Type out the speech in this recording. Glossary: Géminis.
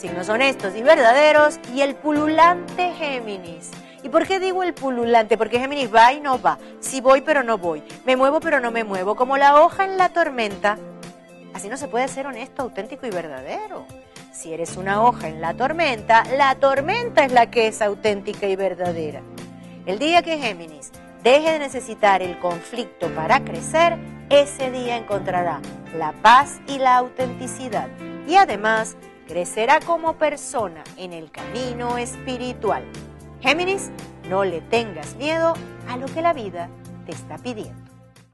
signos honestos y verdaderos y el pululante Géminis. ¿Y por qué digo el pululante? Porque Géminis va y no va, sí voy pero no voy, me muevo pero no me muevo, como la hoja en la tormenta. Así no se puede ser honesto, auténtico y verdadero. Si eres una hoja en la tormenta es la que es auténtica y verdadera. El día que Géminis deje de necesitar el conflicto para crecer, ese día encontrará la paz y la autenticidad. Y además, crecerá como persona en el camino espiritual. Géminis, no le tengas miedo a lo que la vida te está pidiendo.